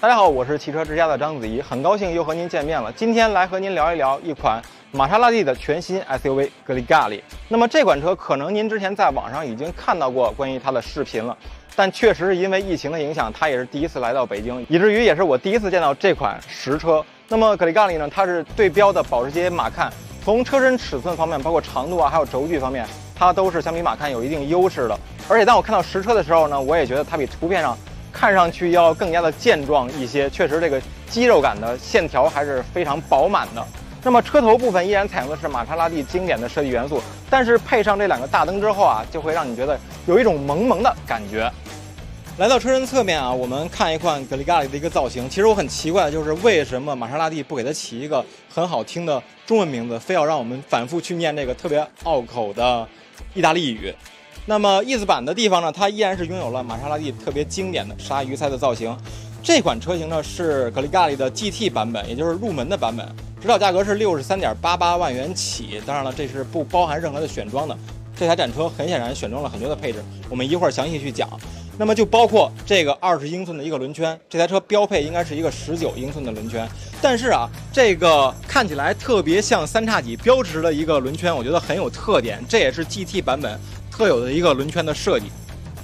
大家好，我是汽车之家的章子怡，很高兴又和您见面了。今天来和您聊一聊一款玛莎拉蒂的全新 SUV 格雷咖里。那么这款车可能您之前在网上已经看到过关于它的视频了，但确实是因为疫情的影响，它也是第一次来到北京，以至于也是我第一次见到这款实车。那么格雷咖里呢，它是对标的保时捷马看，从车身尺寸方面，包括长度啊，还有轴距方面，它都是相比马看有一定优势的。而且当我看到实车的时候呢，我也觉得它比图片上看上去要更加的健壮一些，确实这个肌肉感的线条还是非常饱满的。那么车头部分依然采用的是玛莎拉蒂经典的设计元素，但是配上这两个大灯之后啊，就会让你觉得有一种萌萌的感觉。来到车身侧面啊，我们看一款格雷咖里的一个造型。其实我很奇怪的就是，为什么玛莎拉蒂不给它起一个很好听的中文名字，非要让我们反复去念这个特别拗口的意大利语？那么翼子板的地方呢，它依然是拥有了玛莎拉蒂特别经典的鲨鱼鳃的造型。这款车型呢是格雷咖里的 GT 版本，也就是入门的版本，指导价格是63.88万元起。当然了，这是不包含任何的选装的。这台展车很显然选装了很多的配置，我们一会儿详细去讲。那么就包括这个20英寸的一个轮圈，这台车标配应该是一个19英寸的轮圈，但是啊，这个看起来特别像三叉戟标志的一个轮圈，我觉得很有特点，这也是 GT 版本特有的一个轮圈的设计。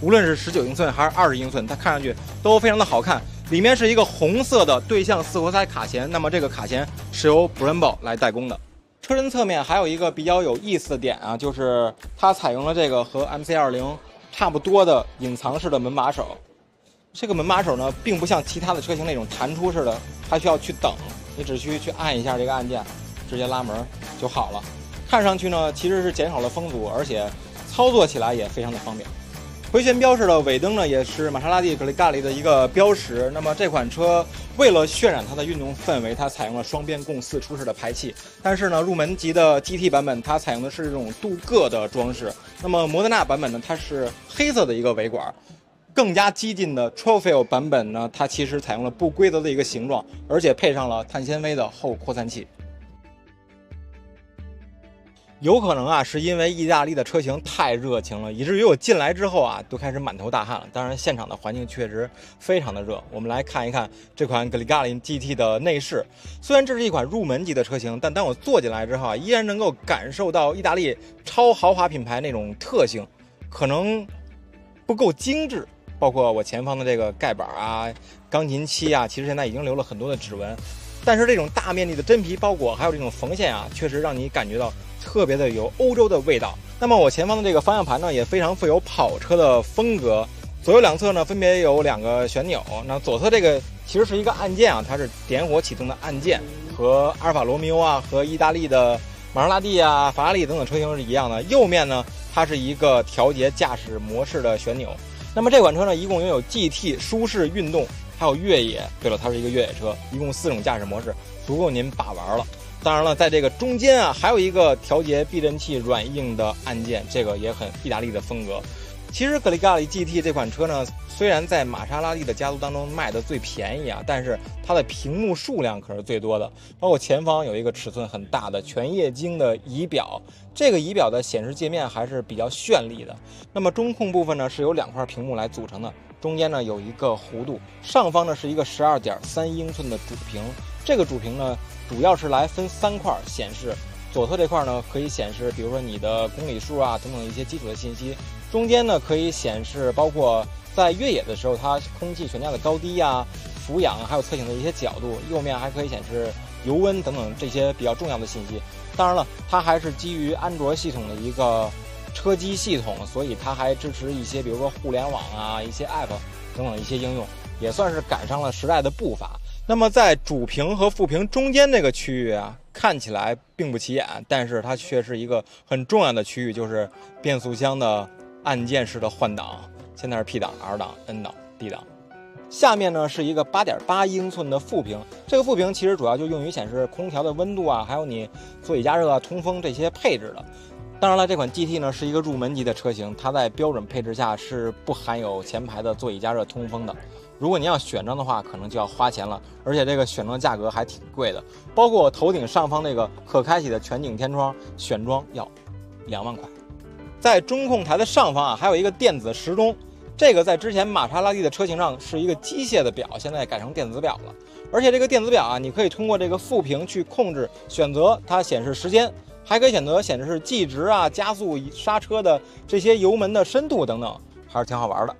无论是19英寸还是20英寸，它看上去都非常的好看。里面是一个红色的对向4活塞卡钳，那么这个卡钳是由 Brembo 来代工的。车身侧面还有一个比较有意思的点啊，就是它采用了这个和 MC20差不多的隐藏式的门把手，这个门把手呢，并不像其他的车型那种弹出式的，它需要去等，你只需要去按一下这个按键，直接拉门就好了。看上去呢，其实是减少了风阻，而且操作起来也非常的方便。回旋标式的尾灯呢，也是玛莎拉蒂格雷咖里的一个标识。那么这款车为了渲染它的运动氛围，它采用了双边共4出式的排气，但是呢，入门级的 GT 版本它采用的是这种镀铬的装饰。那么摩德纳版本呢，它是黑色的一个尾管，更加激进的 Trofeo 版本呢，它其实采用了不规则的一个形状，而且配上了碳纤维的后扩散器。有可能啊，是因为意大利的车型太热情了，以至于我进来之后啊，都开始满头大汗了。当然，现场的环境确实非常的热。我们来看一看这款格雷咖里 GT 的内饰。虽然这是一款入门级的车型，但当我坐进来之后啊，依然能够感受到意大利超豪华品牌那种特性，可能不够精致。包括我前方的这个盖板啊、钢琴漆啊，其实现在已经留了很多的指纹。但是这种大面积的真皮包裹，还有这种缝线啊，确实让你感觉到特别的有欧洲的味道。那么我前方的这个方向盘呢，也非常富有跑车的风格。左右两侧呢分别有2个旋钮，那左侧这个其实是一个按键啊，它是点火启动的按键，和阿尔法罗密欧啊、和意大利的玛莎拉蒂啊、法拉利等等车型是一样的。右面呢，它是一个调节驾驶模式的旋钮。那么这款车呢，一共拥有 GT、舒适、运动还有越野。对了，它是一个越野车，一共4种驾驶模式，足够您把玩了。当然了，在这个中间啊，还有一个调节避震器软硬的按键，这个也很意大利的风格。其实格雷咖里 GT 这款车呢，虽然在玛莎拉蒂的家族当中卖的最便宜啊，但是它的屏幕数量可是最多的。包括前方有一个尺寸很大的全液晶的仪表，这个仪表的显示界面还是比较绚丽的。那么中控部分呢，是由2块屏幕来组成的，中间呢有一个弧度，上方呢是一个12.3英寸的主屏。这个主屏呢，主要是来分3块显示。左侧这块呢，可以显示比如说你的公里数啊等等一些基础的信息。中间呢，可以显示包括在越野的时候它空气悬架的高低啊、俯仰还有侧倾的一些角度。右面还可以显示油温等等这些比较重要的信息。当然了，它还是基于安卓系统的一个车机系统，所以它还支持一些比如说互联网啊、一些 App 等等一些应用，也算是赶上了时代的步伐。那么在主屏和副屏中间这个区域啊，看起来并不起眼，但是它却是一个很重要的区域，就是变速箱的按键式的换挡，现在是 P 档、R 档、N 档、D 档。下面呢是一个8.8英寸的副屏，这个副屏其实主要就用于显示空调的温度啊，还有你座椅加热啊、通风这些配置的。当然了，这款 GT 呢是一个入门级的车型，它在标准配置下是不含有前排的座椅加热、通风的。如果您要选装的话，可能就要花钱了，而且这个选装价格还挺贵的，包括头顶上方那个可开启的全景天窗，选装要2万块。在中控台的上方啊，还有一个电子时钟，这个在之前玛莎拉蒂的车型上是一个机械的表，现在改成电子表了。而且这个电子表啊，你可以通过这个副屏去控制，选择它显示时间，还可以选择显示是 G 值啊、加速、刹车的这些油门的深度等等，还是挺好玩的。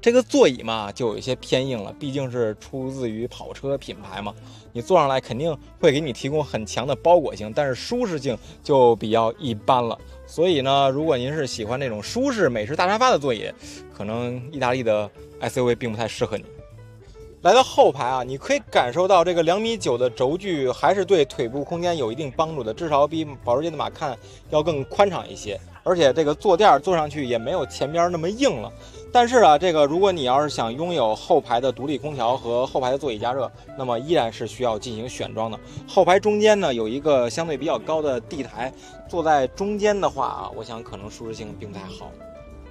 这个座椅嘛，就有一些偏硬了，毕竟是出自于跑车品牌嘛，你坐上来肯定会给你提供很强的包裹性，但是舒适性就比较一般了。所以呢，如果您是喜欢那种舒适美式大沙发的座椅，可能意大利的 SUV 并不太适合你。来到后排啊，你可以感受到这个2.9米的轴距还是对腿部空间有一定帮助的，至少比保时捷的马看要更宽敞一些。而且这个坐垫坐上去也没有前边那么硬了。但是啊，这个如果你要是想拥有后排的独立空调和后排的座椅加热，那么依然是需要进行选装的。后排中间呢有一个相对比较高的地台，坐在中间的话啊，我想可能舒适性并不太好。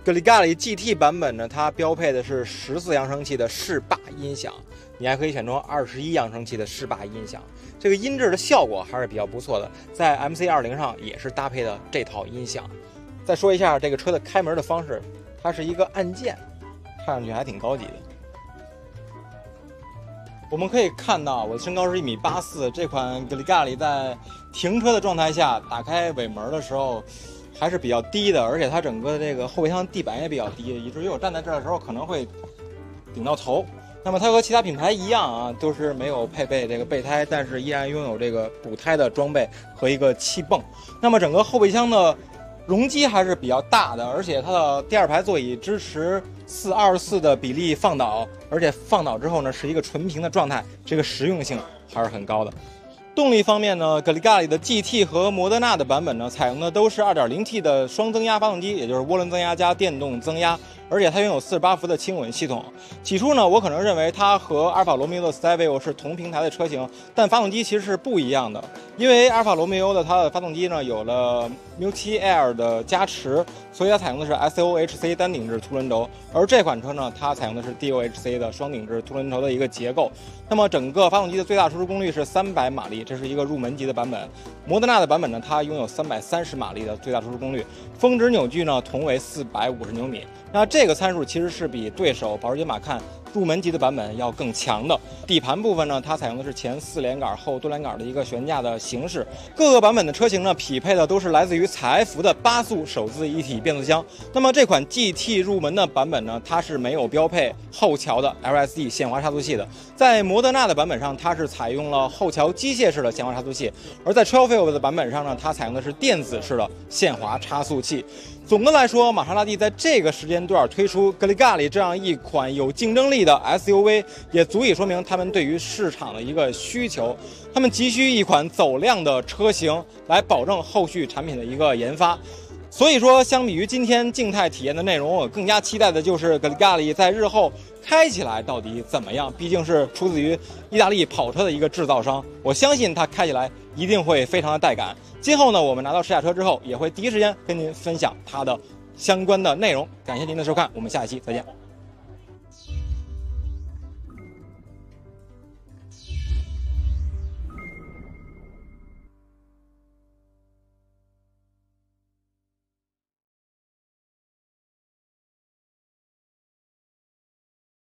格雷咖里 GT 版本呢，它标配的是14扬声器的士霸音响，你还可以选装21扬声器的士霸音响，这个音质的效果还是比较不错的，在 MC20 上也是搭配的这套音响。再说一下这个车的开门的方式，它是一个按键，看上去还挺高级的。我们可以看到，我的身高是1.84米，这款格雷咖里在停车的状态下，打开尾门的时候还是比较低的，而且它整个这个后备箱地板也比较低，以至于我站在这儿的时候可能会顶到头。那么它和其他品牌一样啊，都是没有配备这个备胎，但是依然拥有这个补胎的装备和一个气泵。那么整个后备箱的容积还是比较大的，而且它的第二排座椅支持4:24的比例放倒，而且放倒之后呢是一个纯平的状态，这个实用性还是很高的。动力方面呢，格雷咖里的 GT 和摩德纳的版本呢，采用的都是 2.0T 的双增压发动机，也就是涡轮增压加电动增压，而且它拥有48伏的轻混系统。起初呢，我可能认为它和阿尔法罗密欧的 Stelvio 是同平台的车型，但发动机其实是不一样的，因为阿尔法罗密欧的它的发动机呢有了 MultiAir 的加持，所以它采用的是 SOHC 单顶置凸轮轴，而这款车呢，它采用的是 DOHC 的双顶置凸轮轴的一个结构。那么整个发动机的最大输出功率是300马力，这是一个入门级的版本。摩德纳的版本呢，它拥有330马力的最大输出功率，峰值扭矩呢同为450牛米。那这个参数其实是比对手保时捷马看入门级的版本要更强的。底盘部分呢，它采用的是前4连杆后多连杆的一个悬架的形式。各个版本的车型呢，匹配的都是来自于采埃孚的8速手自一体变速箱。那么这款 GT 入门的版本呢，它是没有标配后桥的 LSD 限滑差速器的。在摩德纳的版本上，它是采用了后桥机械式的限滑差速器，而在 Trofeo 的版本上呢，它采用的是电子式的限滑差速器。总的来说，玛莎拉蒂在这个时间段推出格雷咖里这样一款有竞争力的 SUV， 也足以说明他们对于市场的一个需求。他们急需一款走量的车型来保证后续产品的一个研发。所以说，相比于今天静态体验的内容，我更加期待的就是格雷咖里在日后开起来到底怎么样。毕竟是出自于意大利跑车的一个制造商，我相信它开起来一定会非常的带感。今后呢，我们拿到试驾车之后，也会第一时间跟您分享它的相关的内容。感谢您的收看，我们下一期再见。